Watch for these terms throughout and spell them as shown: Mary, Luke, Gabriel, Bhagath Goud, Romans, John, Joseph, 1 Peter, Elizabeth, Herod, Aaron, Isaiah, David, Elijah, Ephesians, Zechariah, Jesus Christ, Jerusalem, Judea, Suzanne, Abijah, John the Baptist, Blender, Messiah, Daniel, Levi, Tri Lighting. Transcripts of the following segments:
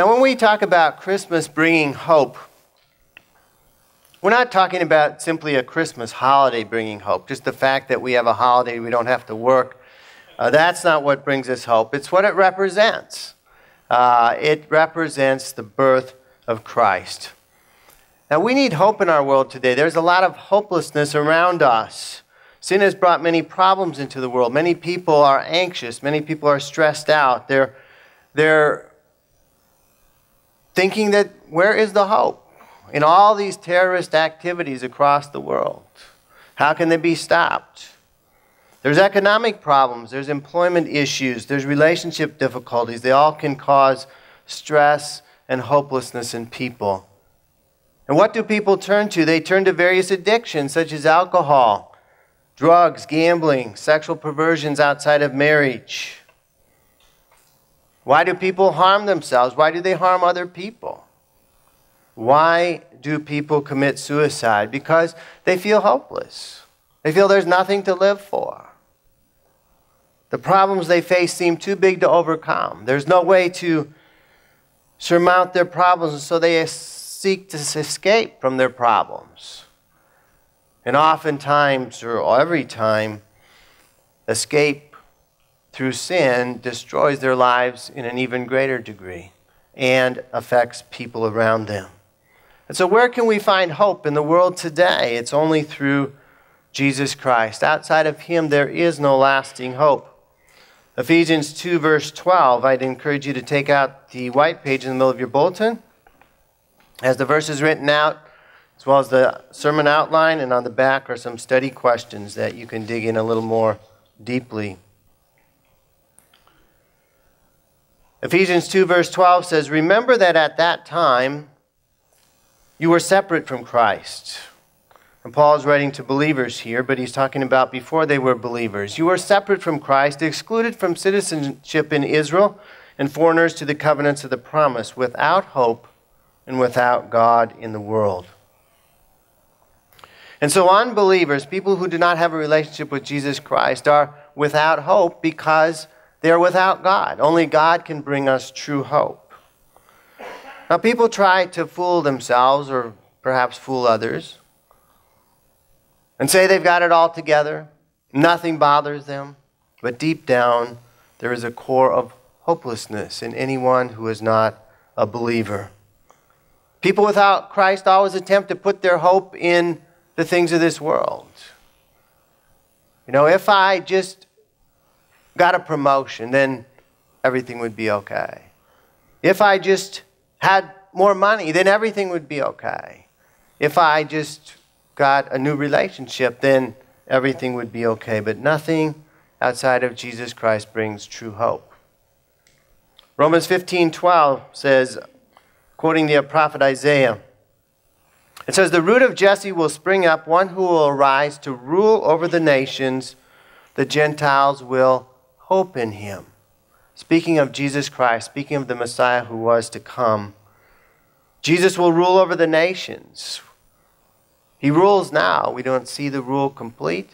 Now, when we talk about Christmas bringing hope, we're not talking about simply a Christmas holiday bringing hope, just the fact that we have a holiday, we don't have to work. That's not what brings us hope. It's what it represents. It represents the birth of Christ. Now, we need hope in our world today. There's a lot of hopelessness around us. Sin has brought many problems into the world. Many people are anxious. Many people are stressed out. They're thinking that where is the hope in all these terrorist activities across the world? How can they be stopped? There's economic problems. There's employment issues. There's relationship difficulties. They all can cause stress and hopelessness in people. And what do people turn to? They turn to various addictions such as alcohol, drugs, gambling, sexual perversions outside of marriage. Why do people harm themselves? Why do they harm other people? Why do people commit suicide? Because they feel hopeless. They feel there's nothing to live for. The problems they face seem too big to overcome. There's no way to surmount their problems, so they seek to escape from their problems. And oftentimes, or every time, escape through sin destroys their lives in an even greater degree and affects people around them. And so where can we find hope in the world today? It's only through Jesus Christ. Outside of him, there is no lasting hope. Ephesians 2, verse 12, I'd encourage you to take out the white page in the middle of your bulletin. As the verse is written out, as well as the sermon outline, and on the back are some study questions that you can dig in a little more deeply. Ephesians 2, verse 12 says, "Remember that at that time you were separate from Christ." And Paul is writing to believers here, but he's talking about before they were believers. "You were separate from Christ, excluded from citizenship in Israel, and foreigners to the covenants of the promise, without hope and without God in the world." And so unbelievers, people who do not have a relationship with Jesus Christ, are without hope because they are without God. Only God can bring us true hope. Now, people try to fool themselves or perhaps fool others and say they've got it all together. Nothing bothers them. But deep down, there is a core of hopelessness in anyone who is not a believer. People without Christ always attempt to put their hope in the things of this world. You know, if I just got a promotion, then everything would be okay. If I just had more money, then everything would be okay. If I just got a new relationship, then everything would be okay. But nothing outside of Jesus Christ brings true hope. Romans 15:12 says, quoting the prophet Isaiah, it says, "The root of Jesse will spring up, one who will arise to rule over the nations. The Gentiles will hope in him." Speaking of Jesus Christ, speaking of the Messiah who was to come, Jesus will rule over the nations. He rules now. We don't see the rule complete.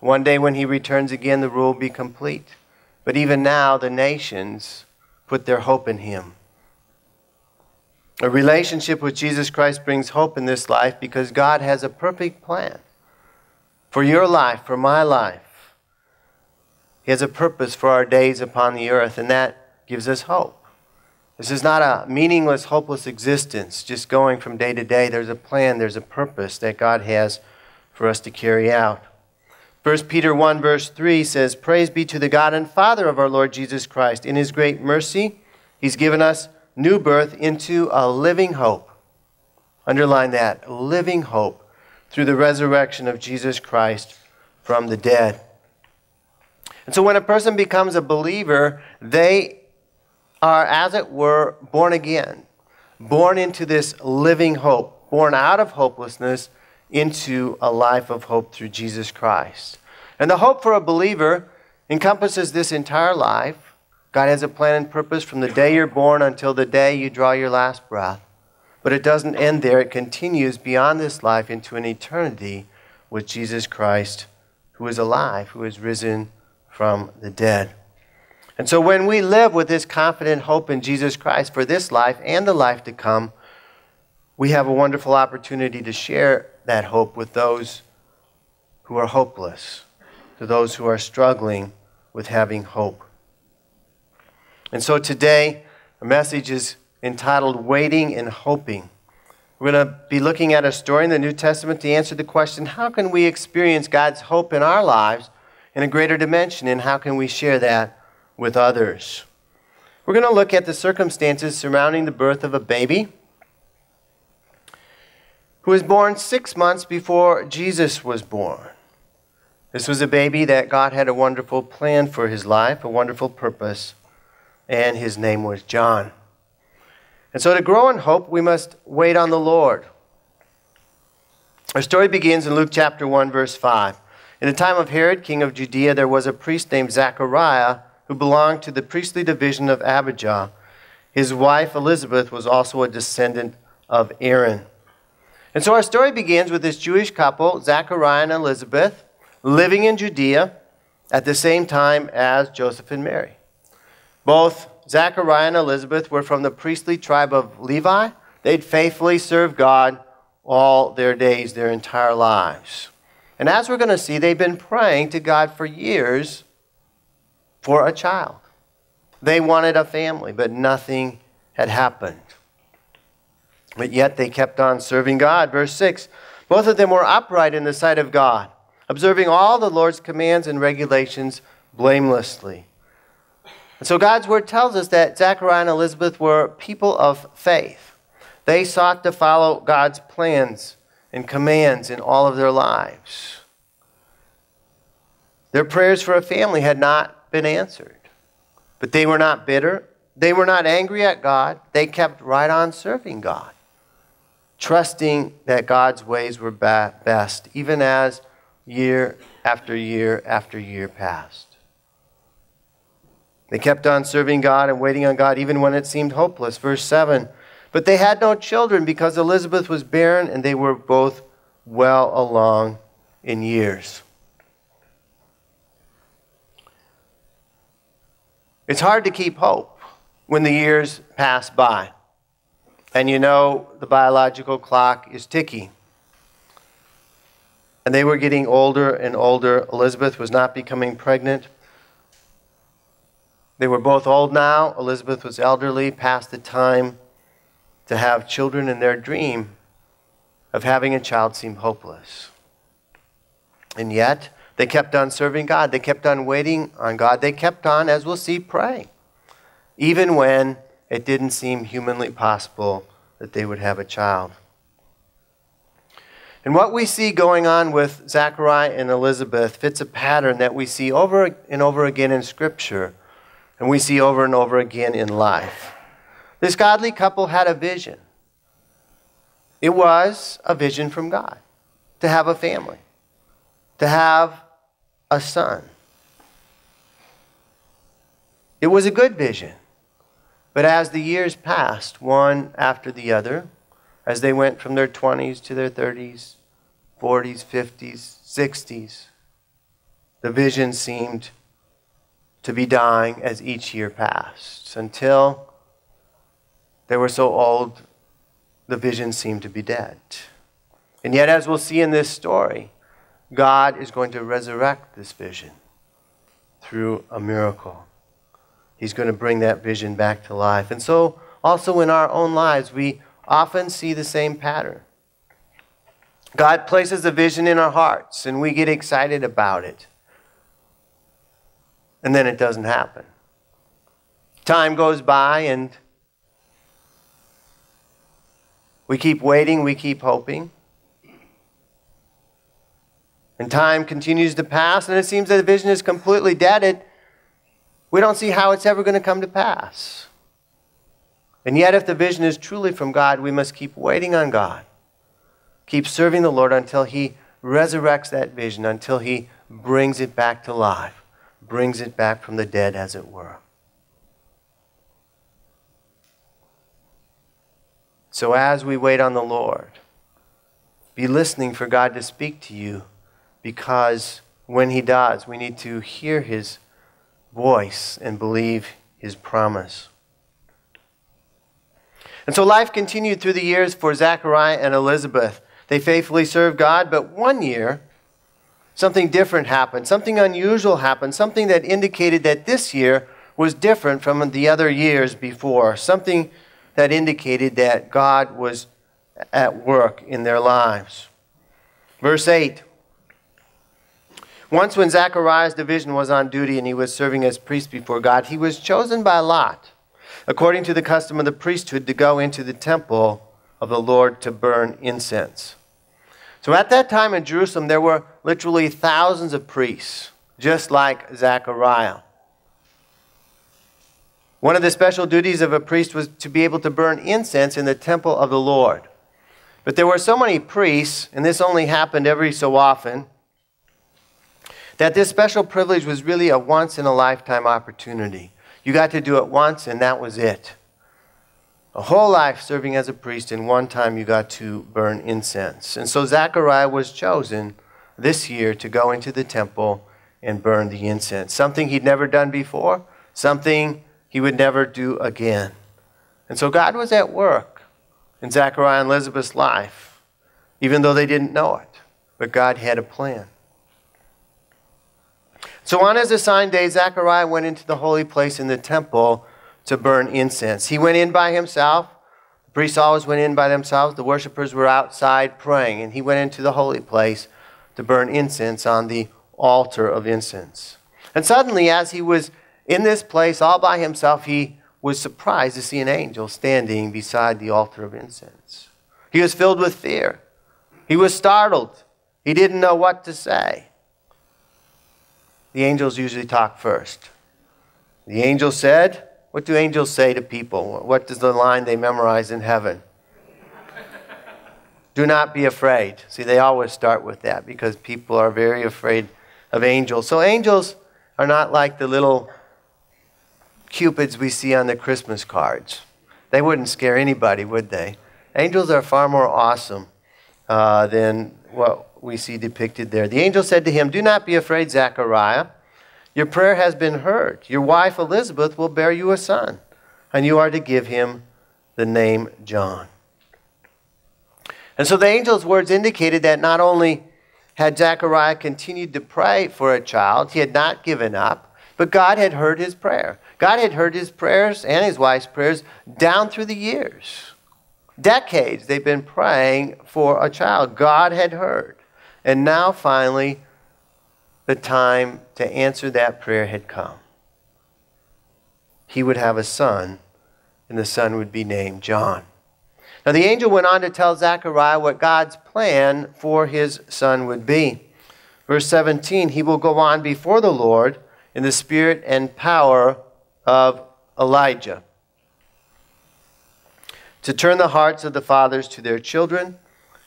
One day when he returns again, the rule will be complete. But even now, the nations put their hope in him. A relationship with Jesus Christ brings hope in this life because God has a perfect plan for your life, for my life. He has a purpose for our days upon the earth, and that gives us hope. This is not a meaningless, hopeless existence, just going from day to day. There's a plan, there's a purpose that God has for us to carry out. 1 Peter 1, verse 3 says, "Praise be to the God and Father of our Lord Jesus Christ. In his great mercy, he's given us new birth into a living hope." Underline that, living hope, through the resurrection of Jesus Christ from the dead. And so when a person becomes a believer, they are, as it were, born again, born into this living hope, born out of hopelessness into a life of hope through Jesus Christ. And the hope for a believer encompasses this entire life. God has a plan and purpose from the day you're born until the day you draw your last breath. But it doesn't end there. It continues beyond this life into an eternity with Jesus Christ, who is alive, who is risen from the dead. And so when we live with this confident hope in Jesus Christ for this life and the life to come, we have a wonderful opportunity to share that hope with those who are hopeless, to those who are struggling with having hope. And so today, the message is entitled, Waiting and Hoping. We're going to be looking at a story in the New Testament to answer the question, how can we experience God's hope in our lives in a greater dimension, and how can we share that with others? We're going to look at the circumstances surrounding the birth of a baby who was born 6 months before Jesus was born. This was a baby that God had a wonderful plan for his life, a wonderful purpose, and his name was John. And so to grow in hope, we must wait on the Lord. Our story begins in Luke chapter 1, verse 5. In the time of Herod, king of Judea, there was a priest named Zechariah who belonged to the priestly division of Abijah. His wife, Elizabeth, was also a descendant of Aaron. And so our story begins with this Jewish couple, Zechariah and Elizabeth, living in Judea at the same time as Joseph and Mary. Both Zechariah and Elizabeth were from the priestly tribe of Levi. They'd faithfully served God all their days, their entire lives. And as we're going to see, they've been praying to God for years for a child. They wanted a family, but nothing had happened. But yet they kept on serving God. Verse 6, both of them were upright in the sight of God, observing all the Lord's commands and regulations blamelessly. And so God's word tells us that Zechariah and Elizabeth were people of faith. They sought to follow God's plans and commands in all of their lives. Their prayers for a family had not been answered. But they were not bitter. They were not angry at God. They kept right on serving God, trusting that God's ways were best, even as year after year after year passed. They kept on serving God and waiting on God even when it seemed hopeless. Verse 7, but they had no children because Elizabeth was barren and they were both well along in years. It's hard to keep hope when the years pass by. And you know the biological clock is ticking. And they were getting older and older. Elizabeth was not becoming pregnant. They were both old now. Elizabeth was elderly, past the time to have children, and their dream of having a child seemed hopeless. And yet, they kept on serving God. They kept on waiting on God. They kept on, as we'll see, praying, even when it didn't seem humanly possible that they would have a child. And what we see going on with Zechariah and Elizabeth fits a pattern that we see over and over again in Scripture. And we see over and over again in life. This godly couple had a vision. It was a vision from God to have a family, to have a son. It was a good vision. But as the years passed, one after the other, as they went from their 20s to their 30s, 40s, 50s, 60s, the vision seemed to be dying as each year passed, until they were so old the vision seemed to be dead. And yet, as we'll see in this story, God is going to resurrect this vision through a miracle. He's going to bring that vision back to life. And so also in our own lives, we often see the same pattern. God places a vision in our hearts and we get excited about it. And then it doesn't happen. Time goes by and we keep waiting, we keep hoping. And time continues to pass and it seems that the vision is completely dead. We don't see how it's ever going to come to pass. And yet if the vision is truly from God, we must keep waiting on God. Keep serving the Lord until He resurrects that vision, until He brings it back to life. Brings it back from the dead, as it were. So as we wait on the Lord, be listening for God to speak to you, because when He does, we need to hear His voice and believe his promise. And so life continued through the years for Zechariah and Elizabeth. They faithfully served God, but one year, something different happened. Something unusual happened. Something that indicated that this year was different from the other years before. Something that indicated that God was at work in their lives. Verse 8. Once when Zechariah's division was on duty and he was serving as priest before God, he was chosen by lot, according to the custom of the priesthood, to go into the temple of the Lord to burn incense. So at that time in Jerusalem, there were literally thousands of priests, just like Zechariah. One of the special duties of a priest was to be able to burn incense in the temple of the Lord. But there were so many priests, and this only happened every so often, that this special privilege was really a once-in-a-lifetime opportunity. You got to do it once, and that was it. A whole life serving as a priest, and one time you got to burn incense. And so Zechariah was chosen this year to go into the temple and burn the incense. Something he'd never done before, something he would never do again. And so God was at work in Zechariah and Elizabeth's life, even though they didn't know it. But God had a plan. So on his assigned day, Zechariah went into the holy place in the temple to burn incense. He went in by himself. The priests always went in by themselves. The worshipers were outside praying. And he went into the holy place to burn incense on the altar of incense. And suddenly, as he was in this place all by himself, he was surprised to see an angel standing beside the altar of incense. He was filled with fear. He was startled. He didn't know what to say. The angels usually talk first. The angel said, what do angels say to people? What does the line they memorize in heaven? Do not be afraid. See, they always start with that because people are very afraid of angels. So angels are not like the little cupids we see on the Christmas cards. They wouldn't scare anybody, would they? Angels are far more awesome than what we see depicted there. The angel said to him, do not be afraid, Zechariah. Your prayer has been heard. Your wife Elizabeth will bear you a son, and you are to give him the name John. And so the angel's words indicated that not only had Zechariah continued to pray for a child, he had not given up, but God had heard his prayer. God had heard his prayers and his wife's prayers down through the years. Decades they've been praying for a child. God had heard. And now finally, the time to answer that prayer had come. He would have a son, and the son would be named John. Now the angel went on to tell Zechariah what God's plan for his son would be. Verse 17, he will go on before the Lord in the spirit and power of Elijah, to turn the hearts of the fathers to their children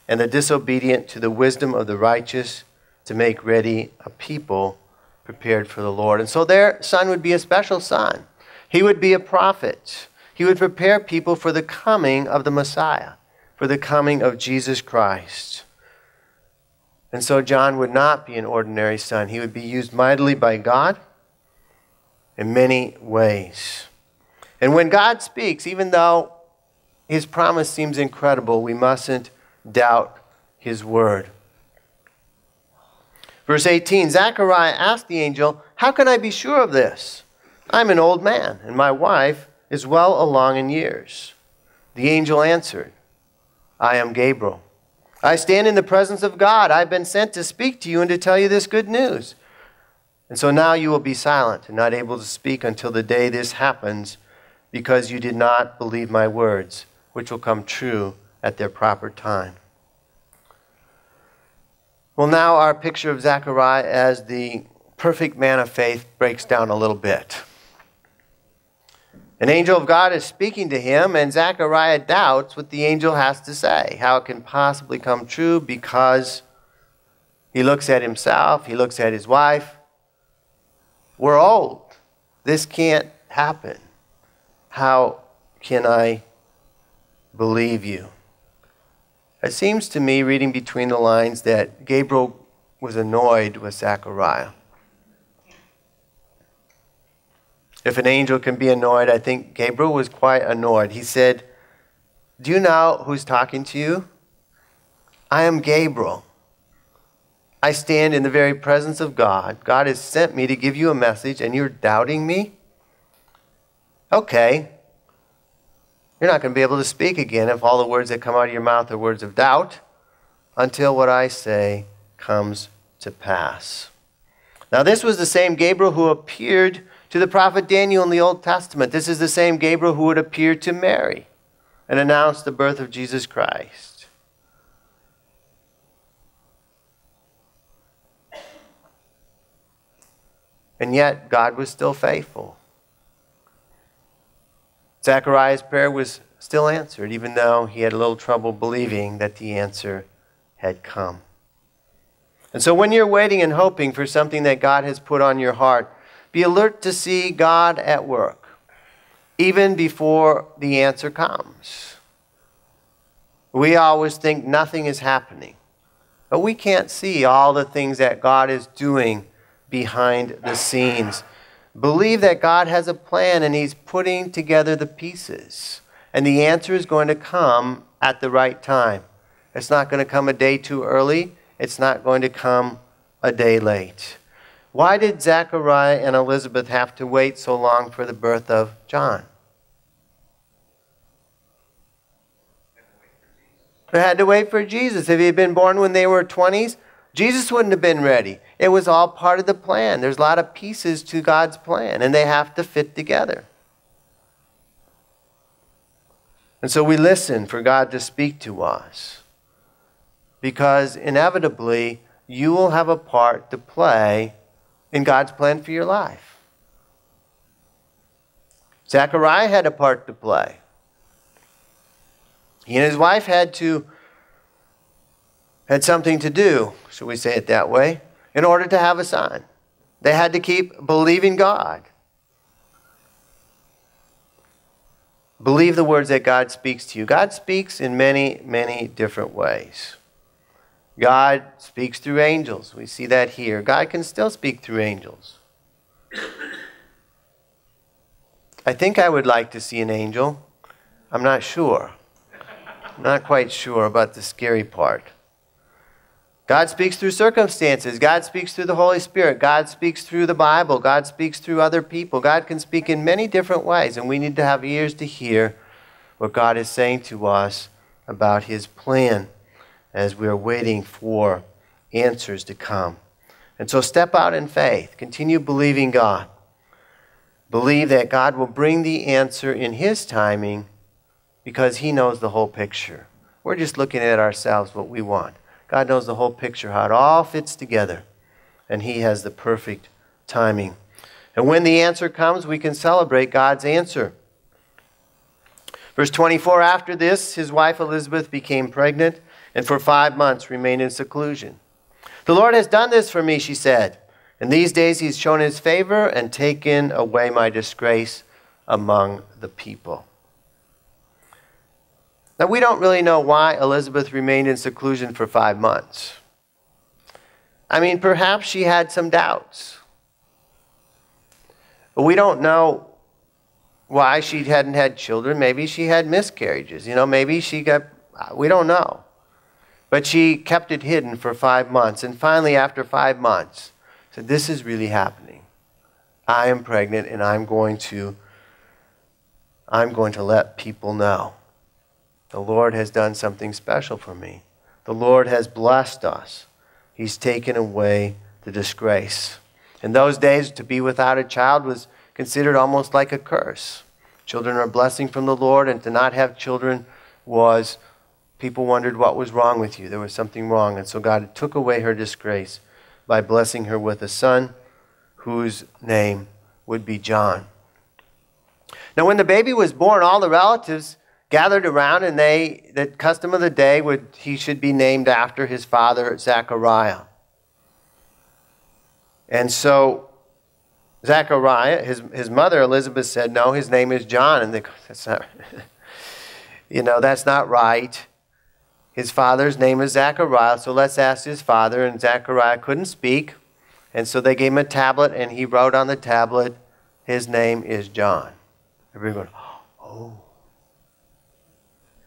and the disobedient to the wisdom of the righteous, to make ready a people prepared for the Lord. And so their son would be a special son. He would be a prophet. He would prepare people for the coming of the Messiah, for the coming of Jesus Christ. And so John would not be an ordinary son. He would be used mightily by God in many ways. And when God speaks, even though his promise seems incredible, we mustn't doubt his word. Verse 18, Zechariah asked the angel, how can I be sure of this? I'm an old man, and my wife is well along in years. The angel answered, I am Gabriel. I stand in the presence of God. I've been sent to speak to you and to tell you this good news. And so now you will be silent and not able to speak until the day this happens, because you did not believe my words, which will come true at their proper time. Well, now our picture of Zechariah as the perfect man of faith breaks down a little bit. An angel of God is speaking to him, and Zechariah doubts what the angel has to say, how it can possibly come true, because he looks at himself, he looks at his wife. We're old. This can't happen. How can I believe you? It seems to me, reading between the lines, that Gabriel was annoyed with Zechariah. If an angel can be annoyed, I think Gabriel was quite annoyed. He said, "Do you know who's talking to you? I am Gabriel. I stand in the very presence of God. God has sent me to give you a message, and you're doubting me? Okay. You're not going to be able to speak again if all the words that come out of your mouth are words of doubt until what I say comes to pass." Now, this was the same Gabriel who appeared to the prophet Daniel in the Old Testament. This is the same Gabriel who would appear to Mary and announce the birth of Jesus Christ. And yet, God was still faithful. Zechariah's prayer was still answered, even though he had a little trouble believing that the answer had come. And so when you're waiting and hoping for something that God has put on your heart, be alert to see God at work, even before the answer comes. We always think nothing is happening, but we can't see all the things that God is doing behind the scenes. Believe that God has a plan and He's putting together the pieces, and the answer is going to come at the right time. It's not going to come a day too early. It's not going to come a day late. Why did Zechariah and Elizabeth have to wait so long for the birth of John? They had to wait for Jesus. If he had been born when they were 20s, Jesus wouldn't have been ready. It was all part of the plan. There's a lot of pieces to God's plan, and they have to fit together. And so we listen for God to speak to us, because inevitably you will have a part to play in God's plan for your life. Zechariah had a part to play. He and his wife had something to do, should we say it that way, in order to have a son. They had to keep believing God. Believe the words that God speaks to you. God speaks in many, many different ways. God speaks through angels. We see that here. God can still speak through angels. I think I would like to see an angel. I'm not sure. I'm not quite sure about the scary part. God speaks through circumstances. God speaks through the Holy Spirit. God speaks through the Bible. God speaks through other people. God can speak in many different ways, and we need to have ears to hear what God is saying to us about His plan as we are waiting for answers to come. And so step out in faith. Continue believing God. Believe that God will bring the answer in His timing, because He knows the whole picture. We're just looking at ourselves, what we want. God knows the whole picture, how it all fits together, and He has the perfect timing. And when the answer comes, we can celebrate God's answer. Verse 24, after this, his wife Elizabeth became pregnant, and for 5 months remained in seclusion. "The Lord has done this for me," she said. "In these days He's shown His favor and taken away my disgrace among the people." Now, we don't really know why Elizabeth remained in seclusion for 5 months. I mean, perhaps she had some doubts. But we don't know why she hadn't had children. Maybe she had miscarriages. You know, maybe she got, we don't know. But she kept it hidden for 5 months. And finally, after 5 months, said, "This is really happening. I am pregnant, and I'm going to let people know. The Lord has done something special for me. The Lord has blessed us. He's taken away the disgrace." In those days, to be without a child was considered almost like a curse. Children are a blessing from the Lord, and to not have children was, people wondered what was wrong with you. There was something wrong. And so God took away her disgrace by blessing her with a son whose name would be John. Now, when the baby was born, all the relatives gathered around, and the custom of the day would, he should be named after his father, Zechariah. And so Zechariah, his mother Elizabeth said, "No, his name is John." And that's not, you know, that's not right. His father's name is Zechariah, so let's ask his father. And Zechariah couldn't speak, and so they gave him a tablet, and he wrote on the tablet, His name is John. Everybody going, oh.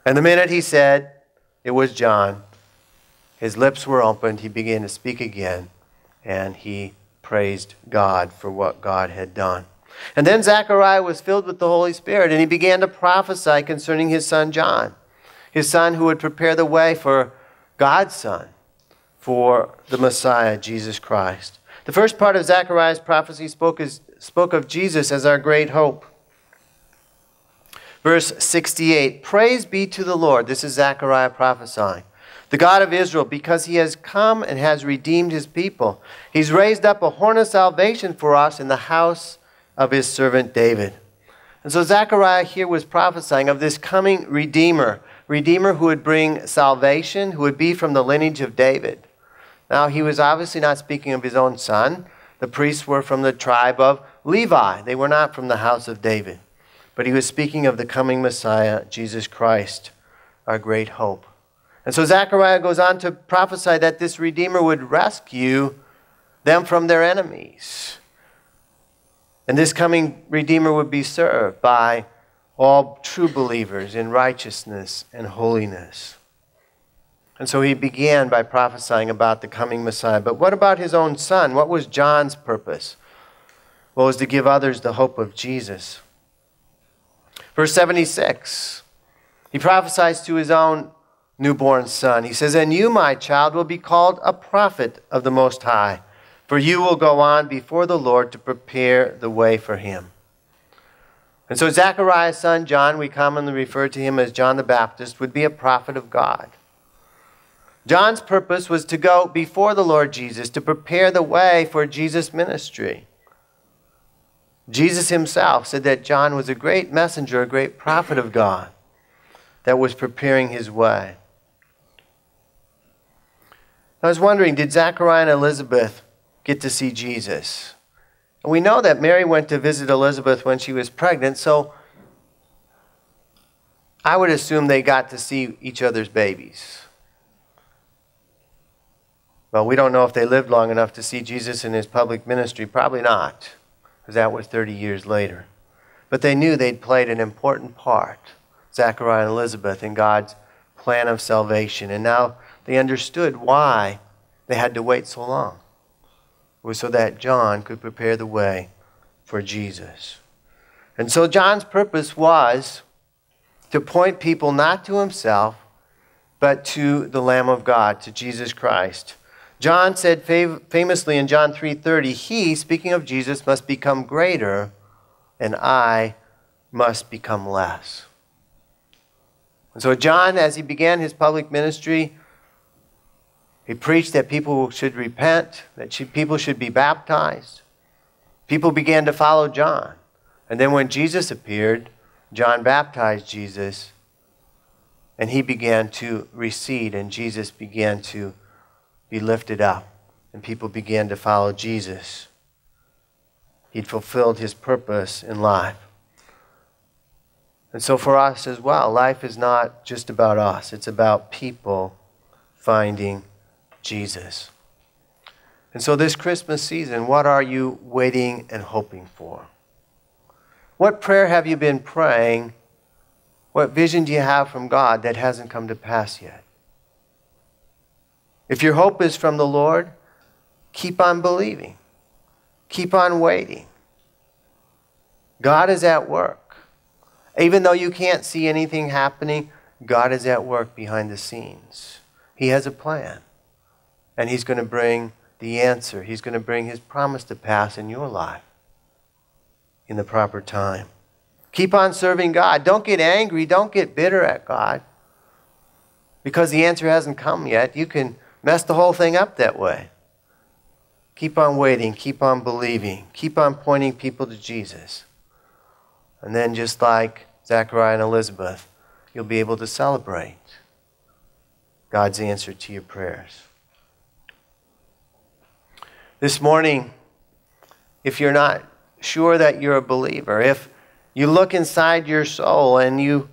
And the minute he said it was John, his lips were opened, he began to speak again, and he praised God for what God had done. And then Zechariah was filled with the Holy Spirit, and he began to prophesy concerning his son John, his son who would prepare the way for God's son, for the Messiah, Jesus Christ. The first part of Zechariah's prophecy spoke of Jesus as our great hope. Verse 68, praise be to the Lord. This is Zechariah prophesying. The God of Israel, because he has come and has redeemed his people. He's raised up a horn of salvation for us in the house of his servant David. And so Zechariah here was prophesying of this coming Redeemer, Redeemer who would bring salvation, who would be from the lineage of David. Now, he was obviously not speaking of his own son. The priests were from the tribe of Levi. They were not from the house of David. But he was speaking of the coming Messiah, Jesus Christ, our great hope. And so Zechariah goes on to prophesy that this Redeemer would rescue them from their enemies. And this coming Redeemer would be served by all true believers in righteousness and holiness. And so he began by prophesying about the coming Messiah. But what about his own son? What was John's purpose? Well, it was to give others the hope of Jesus. Verse 76, he prophesies to his own newborn son. He says, and you, my child, will be called a prophet of the Most High, for you will go on before the Lord to prepare the way for him. And so Zechariah's son, John, we commonly refer to him as John the Baptist, would be a prophet of God. John's purpose was to go before the Lord Jesus to prepare the way for Jesus' ministry. Jesus himself said that John was a great messenger, a great prophet of God that was preparing his way. I was wondering, did Zechariah and Elizabeth get to see Jesus? And we know that Mary went to visit Elizabeth when she was pregnant, so I would assume they got to see each other's babies. Well, we don't know if they lived long enough to see Jesus in his public ministry. Probably not, because that was 30 years later. But they knew they'd played an important part, Zechariah and Elizabeth, in God's plan of salvation. And now they understood why they had to wait so long. It was so that John could prepare the way for Jesus. And so John's purpose was to point people not to himself, but to the Lamb of God, to Jesus Christ. John said famously in John 3:30, he, speaking of Jesus, must become greater and I must become less. And so John, as he began his public ministry, he preached that people should repent, that people should be baptized. People began to follow John. And then when Jesus appeared, John baptized Jesus and he began to recede and Jesus began to be lifted up, and people began to follow Jesus. He'd fulfilled his purpose in life. And so for us as well, life is not just about us. It's about people finding Jesus. And so this Christmas season, what are you waiting and hoping for? What prayer have you been praying? What vision do you have from God that hasn't come to pass yet? If your hope is from the Lord, keep on believing. Keep on waiting. God is at work. Even though you can't see anything happening, God is at work behind the scenes. He has a plan. And he's going to bring the answer. He's going to bring his promise to pass in your life in the proper time. Keep on serving God. Don't get angry. Don't get bitter at God. Because the answer hasn't come yet, you can mess the whole thing up that way. Keep on waiting. Keep on believing. Keep on pointing people to Jesus. And then just like Zechariah and Elizabeth, you'll be able to celebrate God's answer to your prayers. This morning, if you're not sure that you're a believer, if you look inside your soul and you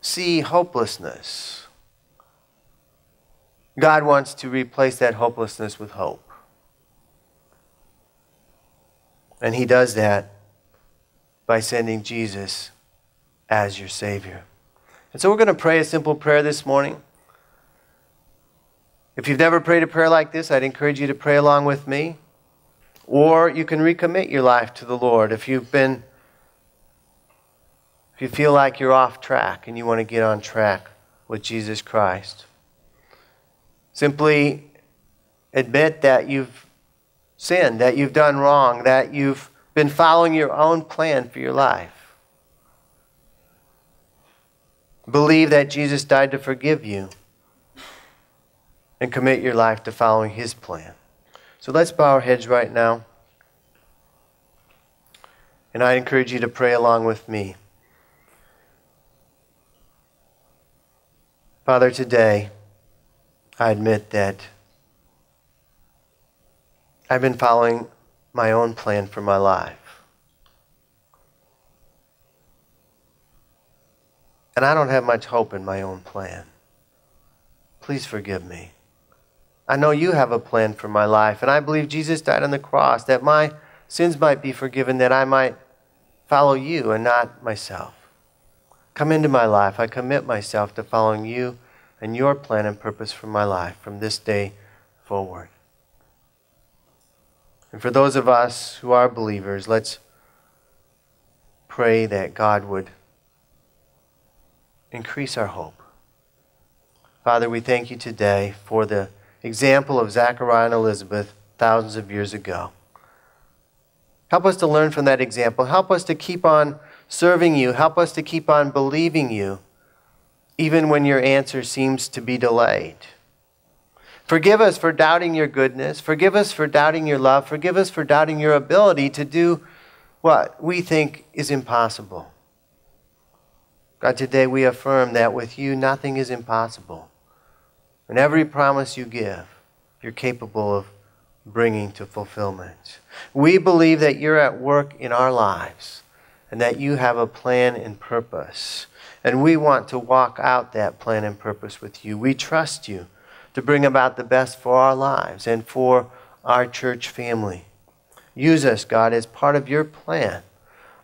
see hopelessness, God wants to replace that hopelessness with hope. And he does that by sending Jesus as your Savior. And so we're going to pray a simple prayer this morning. If you've never prayed a prayer like this, I'd encourage you to pray along with me. Or you can recommit your life to the Lord. If you feel like you're off track and you want to get on track with Jesus Christ, simply admit that you've sinned, that you've done wrong, that you've been following your own plan for your life. Believe that Jesus died to forgive you and commit your life to following His plan. So let's bow our heads right now. And I encourage you to pray along with me. Father, today I admit that I've been following my own plan for my life. And I don't have much hope in my own plan. Please forgive me. I know you have a plan for my life, and I believe Jesus died on the cross that my sins might be forgiven, that I might follow you and not myself. Come into my life. I commit myself to following you and your plan and purpose for my life from this day forward. And for those of us who are believers, let's pray that God would increase our hope. Father, we thank you today for the example of Zechariah and Elizabeth thousands of years ago. Help us to learn from that example. Help us to keep on serving you. Help us to keep on believing you, even when your answer seems to be delayed. Forgive us for doubting your goodness. Forgive us for doubting your love. Forgive us for doubting your ability to do what we think is impossible. God, today we affirm that with you nothing is impossible. And every promise you give, you're capable of bringing to fulfillment. We believe that you're at work in our lives and that you have a plan and purpose. And we want to walk out that plan and purpose with you. We trust you to bring about the best for our lives and for our church family. Use us, God, as part of your plan.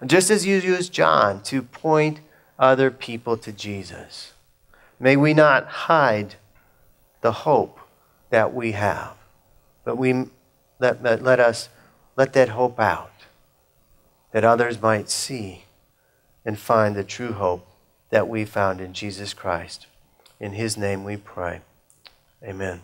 Just as you used John to point other people to Jesus. May we not hide the hope that we have, but let that hope out, that others might see and find the true hope that we found in Jesus Christ. In His name we pray. Amen.